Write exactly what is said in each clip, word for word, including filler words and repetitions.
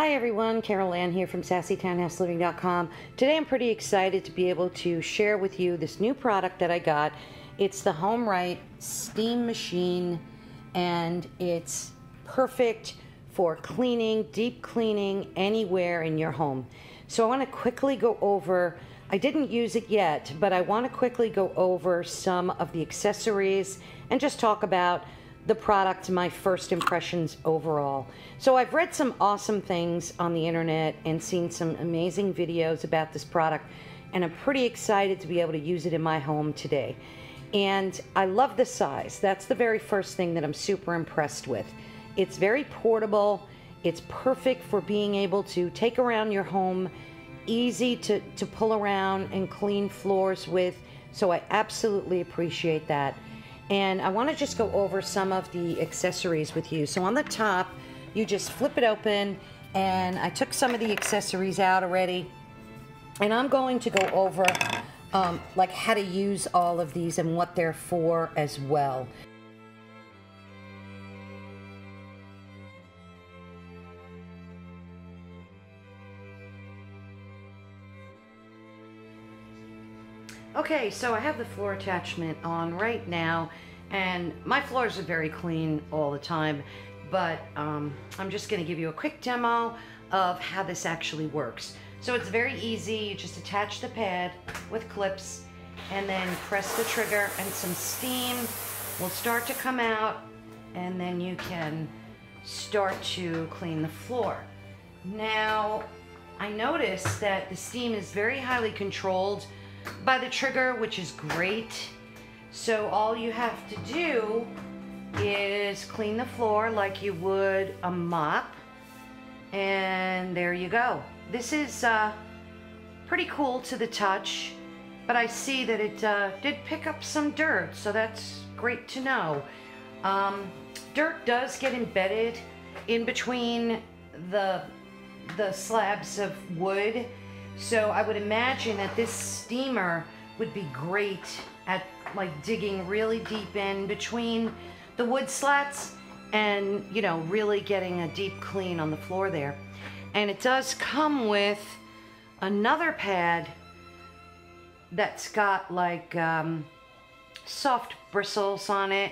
Hi everyone, Carol Ann here from sassy townhouse living dot com. Today I'm pretty excited to be able to share with you this new product that I got. It's the HomeRight Steam Machine, and it's perfect for cleaning, deep cleaning, anywhere in your home. So I want to quickly go over, I didn't use it yet, but I want to quickly go over some of the accessories and just talk about the product, my first impressions overall. So I've read some awesome things on the internet and seen some amazing videos about this product, and I'm pretty excited to be able to use it in my home today. And I love the size. That's the very first thing that I'm super impressed with. It's very portable. It's perfect for being able to take around your home, easy to, to pull around and clean floors with. So I absolutely appreciate that. And I want to just go over some of the accessories with you. So on the top, you just flip it open, and I took some of the accessories out already, and I'm going to go over um, like how to use all of these and what they're for as well. Okay, so I have the floor attachment on right now, and my floors are very clean all the time, but um, I'm just going to give you a quick demo of how this actually works. So it's very easy. You just attach the pad with clips and then press the trigger, and some steam will start to come out, and then you can start to clean the floor. Now, I noticed that the steam is very highly controlled by the trigger, which is great. So all you have to do is clean the floor like you would a mop, and there you go. This is uh, pretty cool to the touch, but I see that it uh, did pick up some dirt, so that's great to know. Um, dirt does get embedded in between the the slabs of wood. So I would imagine that this steamer would be great at like digging really deep in between the wood slats and, you know, really getting a deep clean on the floor there. And it does come with another pad that's got like um, soft bristles on it,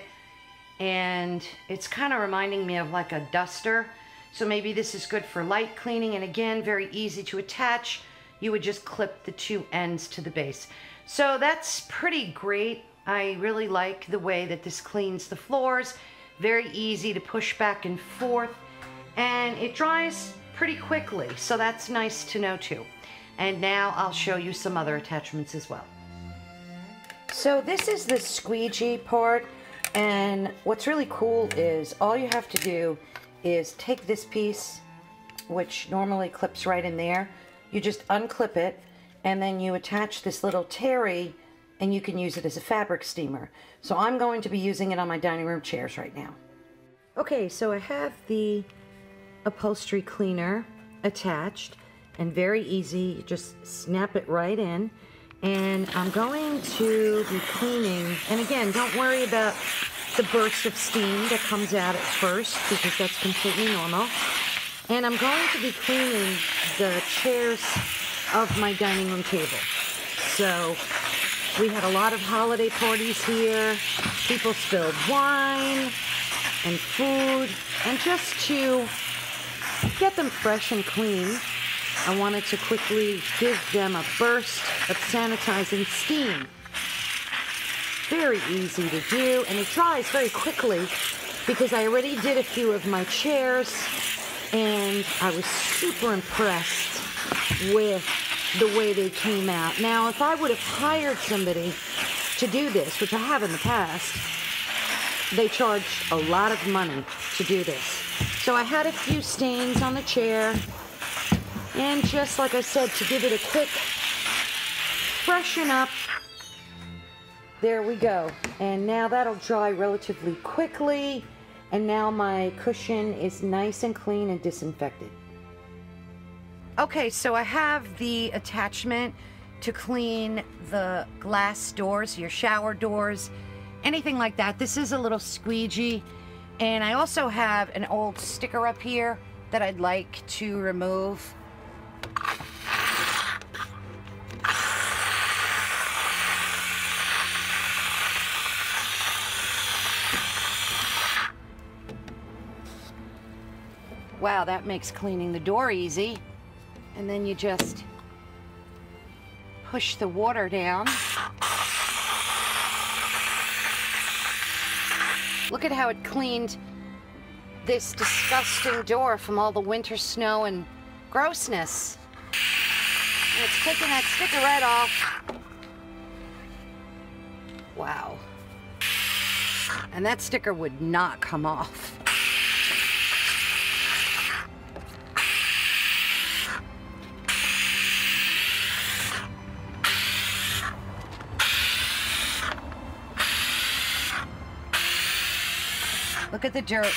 and it's kind of reminding me of like a duster. So maybe this is good for light cleaning, and again, very easy to attach. You would just clip the two ends to the base. So that's pretty great. I really like the way that this cleans the floors. Very easy to push back and forth, and it dries pretty quickly. So that's nice to know too. And now I'll show you some other attachments as well. So this is the squeegee part, and what's really cool is all you have to do is take this piece, which normally clips right in there. You just unclip it, and then you attach this little terry, and you can use it as a fabric steamer. So I'm going to be using it on my dining room chairs right now. Okay, so I have the upholstery cleaner attached, and very easy. You just snap it right in, and I'm going to be cleaning. And again, don't worry about the burst of steam that comes out at first, because that's completely normal. And I'm going to be cleaning the chairs of my dining room table. So we had a lot of holiday parties here. People spilled wine and food. And just to get them fresh and clean, I wanted to quickly give them a burst of sanitizing steam. Very easy to do, and it dries very quickly because I already did a few of my chairs, and I was super impressed with the way they came out. Now, if I would have hired somebody to do this, which I have in the past, they charge a lot of money to do this. So I had a few stains on the chair, and just like I said, to give it a quick freshen up, there we go. And now that'll dry relatively quickly. And now my cushion is nice and clean and disinfected. Okay, so I have the attachment to clean the glass doors, your shower doors, anything like that. This is a little squeegee. And I also have an old sticker up here that I'd like to remove. Wow, that makes cleaning the door easy. And then you just push the water down. Look at how it cleaned this disgusting door from all the winter snow and grossness. And it's taking that sticker right off. Wow. And that sticker would not come off. Look at the dirt.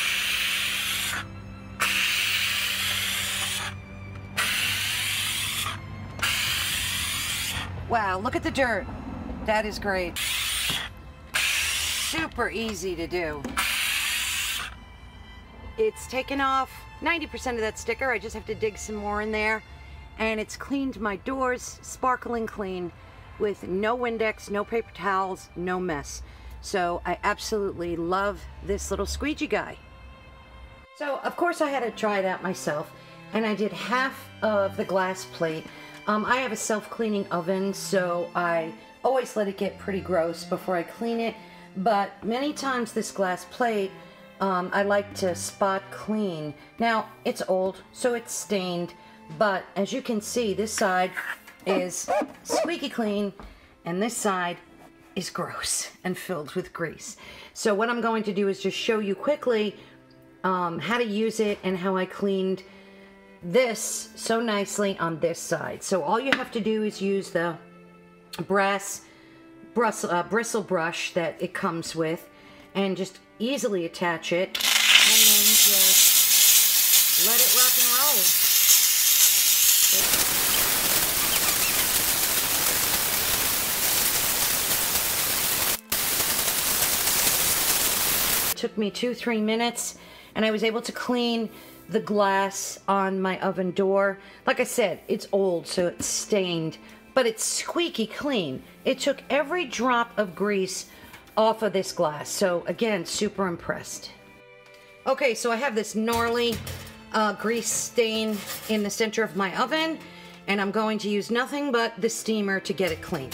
Wow, look at the dirt. That is great. Super easy to do. It's taken off ninety percent of that sticker. I just have to dig some more in there. And it's cleaned my doors sparkling clean with no Windex, no paper towels, no mess. So I absolutely love this little squeegee guy. So of course I had to try it out myself, and I did half of the glass plate. Um, I have a self-cleaning oven, so I always let it get pretty gross before I clean it. But many times this glass plate, um, I like to spot clean. Now it's old, so it's stained, but as you can see, this side is squeaky clean, and this side is gross and filled with grease. So what I'm going to do is just show you quickly um, how to use it and how I cleaned this so nicely on this side. So all you have to do is use the brass bristle, uh, bristle brush that it comes with and just easily attach it, and then just let it rock and roll. It's took me two, three minutes, and I was able to clean the glass on my oven door. Like I said, it's old, so it's stained, but it's squeaky clean. It took every drop of grease off of this glass. So again, super impressed. Okay, so I have this gnarly uh, grease stain in the center of my oven, and I'm going to use nothing but the steamer to get it clean.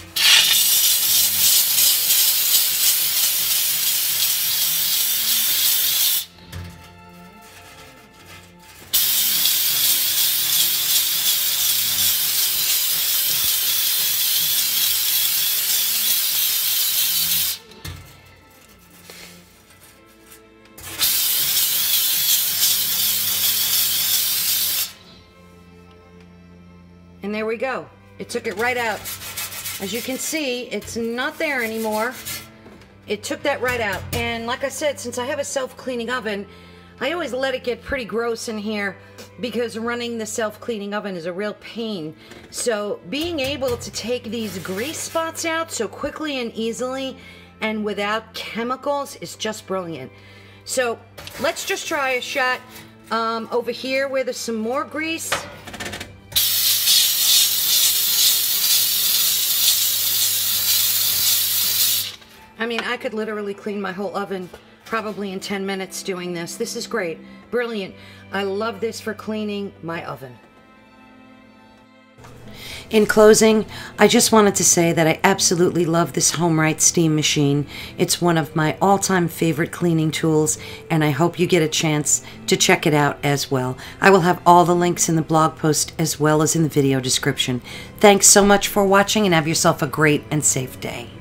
And there we go. It took it right out. As you can see, it's not there anymore. It took that right out. And like I said, since I have a self-cleaning oven, I always let it get pretty gross in here because running the self-cleaning oven is a real pain. So being able to take these grease spots out so quickly and easily and without chemicals is just brilliant. So let's just try a shot um, over here where there's some more grease. I mean, I could literally clean my whole oven probably in ten minutes doing this. This is great. Brilliant. I love this for cleaning my oven. In closing, I just wanted to say that I absolutely love this HomeRight steam machine. It's one of my all-time favorite cleaning tools, and I hope you get a chance to check it out as well. I will have all the links in the blog post as well as in the video description. Thanks so much for watching, and have yourself a great and safe day.